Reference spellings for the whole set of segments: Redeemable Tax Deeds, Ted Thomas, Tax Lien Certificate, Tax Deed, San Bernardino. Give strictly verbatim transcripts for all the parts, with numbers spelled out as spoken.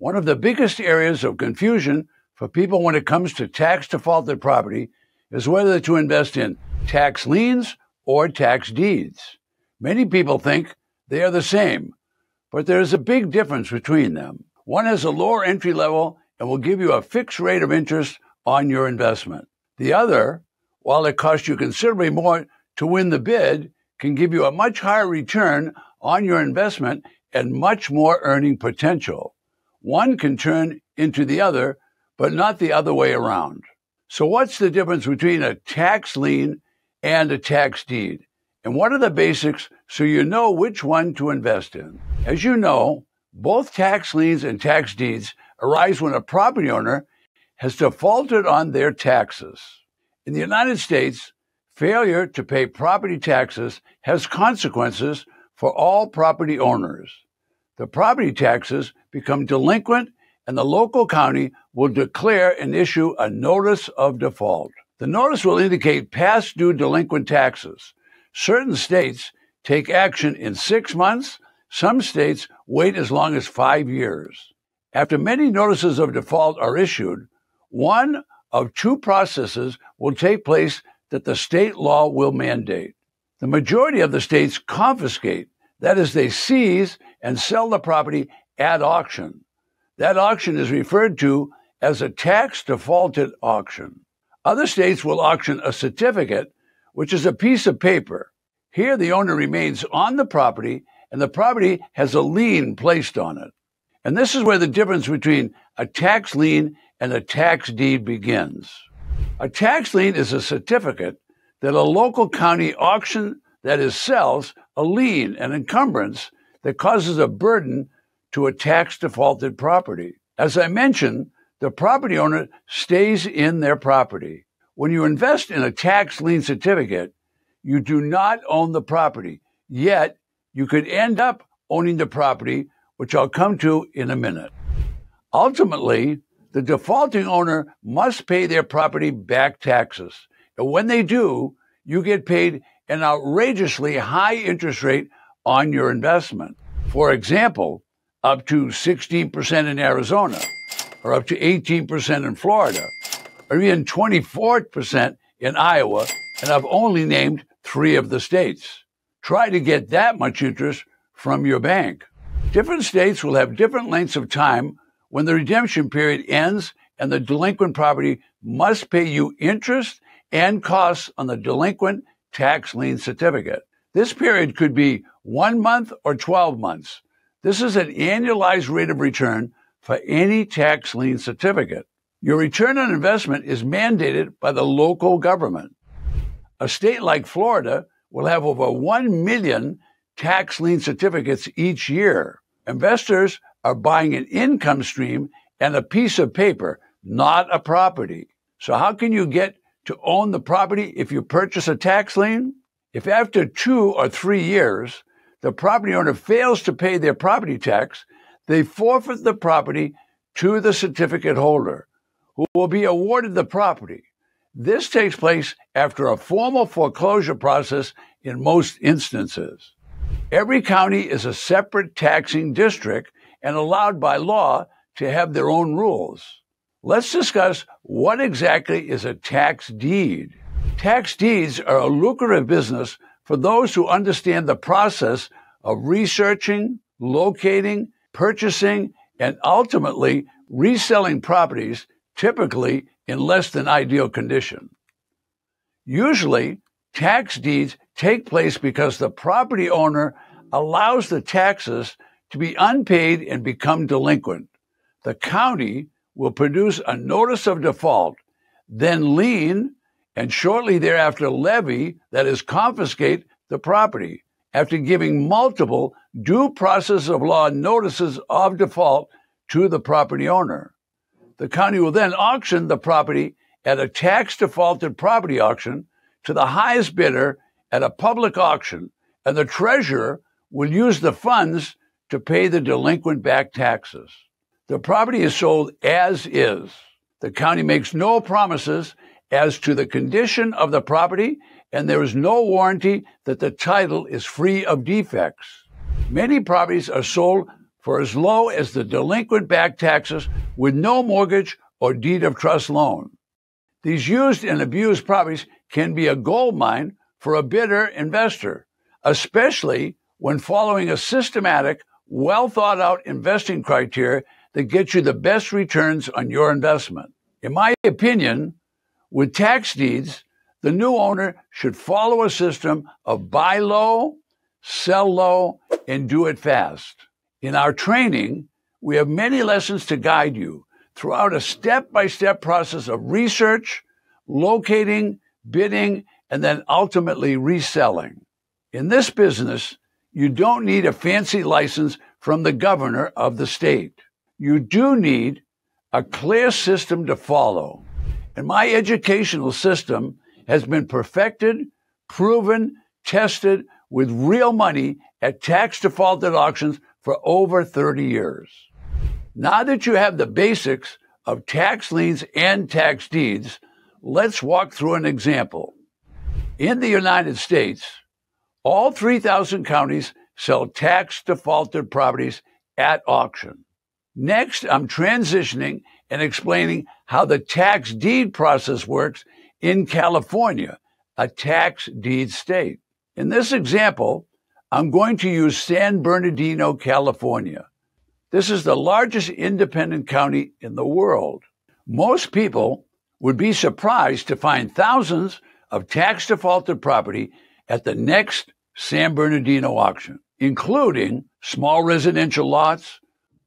One of the biggest areas of confusion for people when it comes to tax-defaulted property is whether to invest in tax liens or tax deeds. Many people think they are the same, but there is a big difference between them. One has a lower entry level and will give you a fixed rate of interest on your investment. The other, while it costs you considerably more to win the bid, can give you a much higher return on your investment and much more earning potential. One can turn into the other, but not the other way around. So what's the difference between a tax lien and a tax deed? And what are the basics so you know which one to invest in? As you know, both tax liens and tax deeds arise when a property owner has defaulted on their taxes. In the United States, failure to pay property taxes has consequences for all property owners. The property taxes become delinquent, and the local county will declare and issue a notice of default. The notice will indicate past due delinquent taxes. Certain states take action in six months. Some states wait as long as five years. After many notices of default are issued, one of two processes will take place that the state law will mandate. The majority of the states confiscate, that is, they seize and sell the property at auction. That auction is referred to as a tax-defaulted auction. Other states will auction a certificate, which is a piece of paper. Here, the owner remains on the property, and the property has a lien placed on it. And this is where the difference between a tax lien and a tax deed begins. A tax lien is a certificate that a local county auction, that is, sells a lien, an encumbrance, that causes a burden to a tax-defaulted property. As I mentioned, the property owner stays in their property. When you invest in a tax lien certificate, you do not own the property, yet you could end up owning the property, which I'll come to in a minute. Ultimately, the defaulting owner must pay their property back taxes. And when they do, you get paid an outrageously high interest rate on your investment. For example, up to sixteen percent in Arizona, or up to eighteen percent in Florida, or even twenty-four percent in Iowa, and I've only named three of the states. Try to get that much interest from your bank. Different states will have different lengths of time when the redemption period ends, and the delinquent property must pay you interest and costs on the delinquent tax lien certificate. This period could be one month or twelve months. This is an annualized rate of return for any tax lien certificate. Your return on investment is mandated by the local government. A state like Florida will have over one million tax lien certificates each year. Investors are buying an income stream and a piece of paper, not a property. So how can you get to own the property if you purchase a tax lien? If after two or three years, the property owner fails to pay their property tax, they forfeit the property to the certificate holder, who will be awarded the property. This takes place after a formal foreclosure process in most instances. Every county is a separate taxing district and allowed by law to have their own rules. Let's discuss what exactly is a tax deed. Tax deeds are a lucrative business for those who understand the process of researching, locating, purchasing, and ultimately reselling properties, typically in less than ideal condition. Usually, tax deeds take place because the property owner allows the taxes to be unpaid and become delinquent. The county will produce a notice of default, then lien, and shortly thereafter levy, that is, confiscate the property, after giving multiple due process of law notices of default to the property owner. The county will then auction the property at a tax-defaulted property auction to the highest bidder at a public auction, and the treasurer will use the funds to pay the delinquent back taxes. The property is sold as is. The county makes no promises as to the condition of the property, and there is no warranty that the title is free of defects. Many properties are sold for as low as the delinquent back taxes with no mortgage or deed of trust loan. These used and abused properties can be a gold mine for a bidder investor, especially when following a systematic, well-thought-out investing criteria that gets you the best returns on your investment. In my opinion, with tax deeds, the new owner should follow a system of buy low, sell low, and do it fast. In our training, we have many lessons to guide you throughout a step-by-step process of research, locating, bidding, and then ultimately reselling. In this business, you don't need a fancy license from the governor of the state. You do need a clear system to follow. And my educational system has been perfected, proven, tested with real money at tax defaulted auctions for over thirty years. Now that you have the basics of tax liens and tax deeds, let's walk through an example. In the United States, all three thousand counties sell tax defaulted properties at auction. Next, I'm transitioning and explaining how the tax deed process works in California, a tax deed state. In this example, I'm going to use San Bernardino, California. This is the largest independent county in the world. Most people would be surprised to find thousands of tax defaulted property at the next San Bernardino auction, including small residential lots,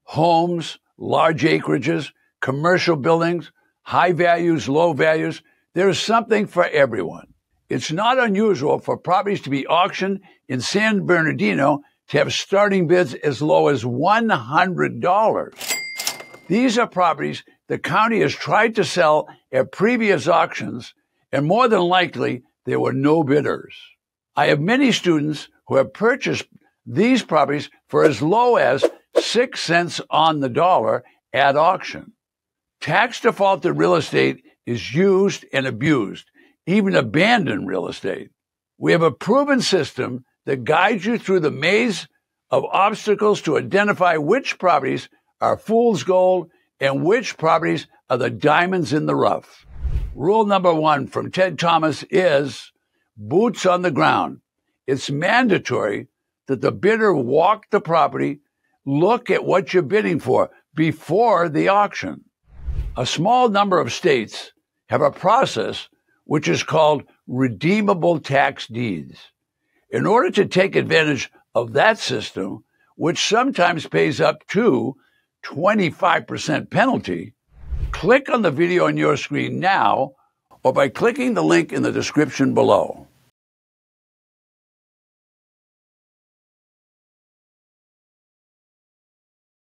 homes, large acreages, commercial buildings, high values, low values. There's something for everyone. It's not unusual for properties to be auctioned in San Bernardino to have starting bids as low as one hundred dollars. These are properties the county has tried to sell at previous auctions, and more than likely, there were no bidders. I have many students who have purchased these properties for as low as six cents on the dollar at auction. Tax defaulted real estate is used and abused, even abandoned real estate. We have a proven system that guides you through the maze of obstacles to identify which properties are fool's gold and which properties are the diamonds in the rough. Rule number one from Ted Thomas is boots on the ground. It's mandatory that the bidder walk the property, look at what you're bidding for before the auction. A small number of states have a process which is called redeemable tax deeds. In order to take advantage of that system, which sometimes pays up to twenty-five percent penalty, click on the video on your screen now or by clicking the link in the description below.